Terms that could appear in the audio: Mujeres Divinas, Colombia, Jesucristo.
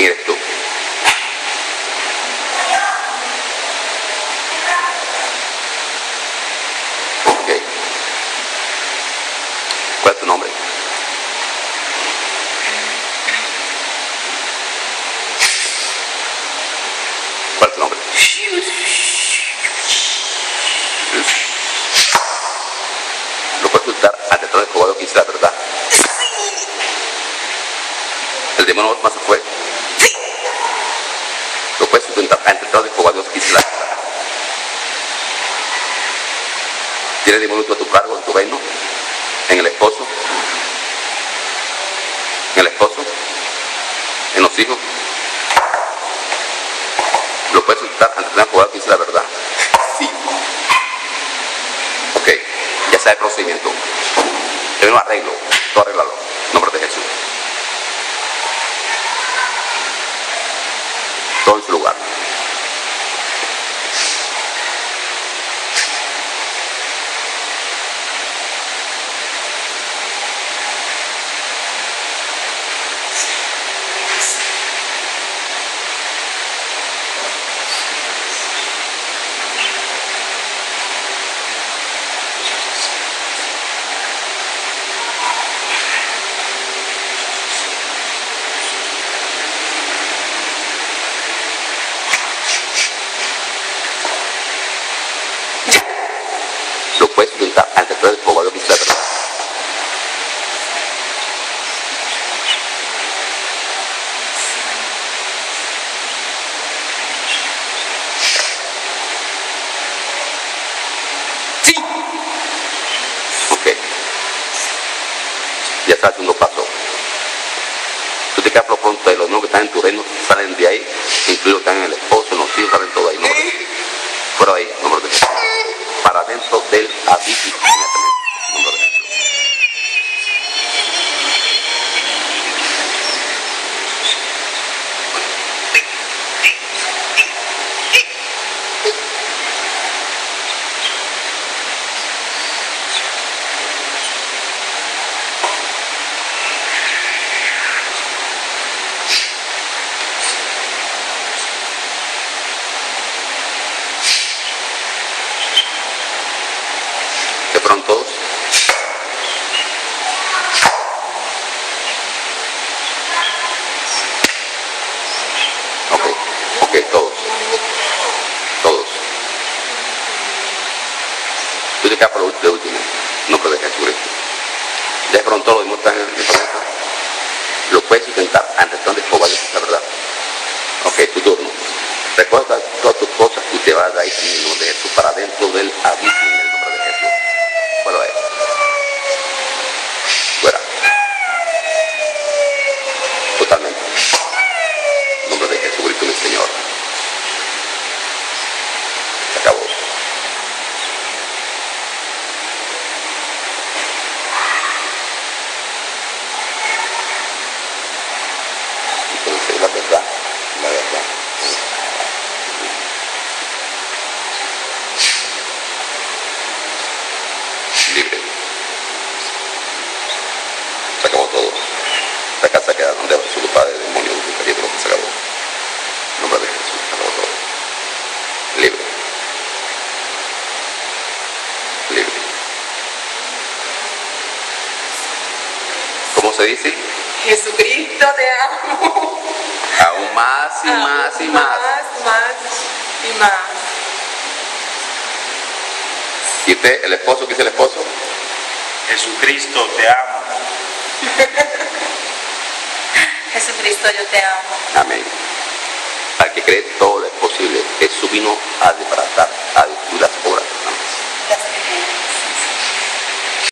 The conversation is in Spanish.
Espíritu. Okay. ¿Cuál es tu nombre? ¿Cuál es tu nombre? Lo puedes consultar ante todo el jugador que dice la verdad. El demonio más fuerte. Sí. Lo puedes intentar ante todo el jugador que dice la verdad. ¿Tienes demonio a tu cargo, en tu reino? ¿En el esposo? ¿En el esposo? ¿En los hijos? Lo puedes soltar ante todo el jugador que dice la verdad. Sí. Ok. Ya sabe el procedimiento. Yo no arreglo. Tú arreglalo. En nombre de Jesús. Todo en su lugar. El segundo paso, tú te quedas pronto de los niños que están en tu reino, salen de ahí, incluidos están en el esposo, en los hijos, salen todo ahí, no fuera de ahí, no de Jesús, para dentro del abismo, nombre de Jesús. ¿Se dice? Jesucristo, te amo. Aún más y aún más y más. Más y más. ¿Y usted, el esposo? ¿Qué dice el esposo? Jesucristo, te amo. Jesucristo, yo te amo. Amén. Al que cree todo es posible. Jesús vino a desbaratar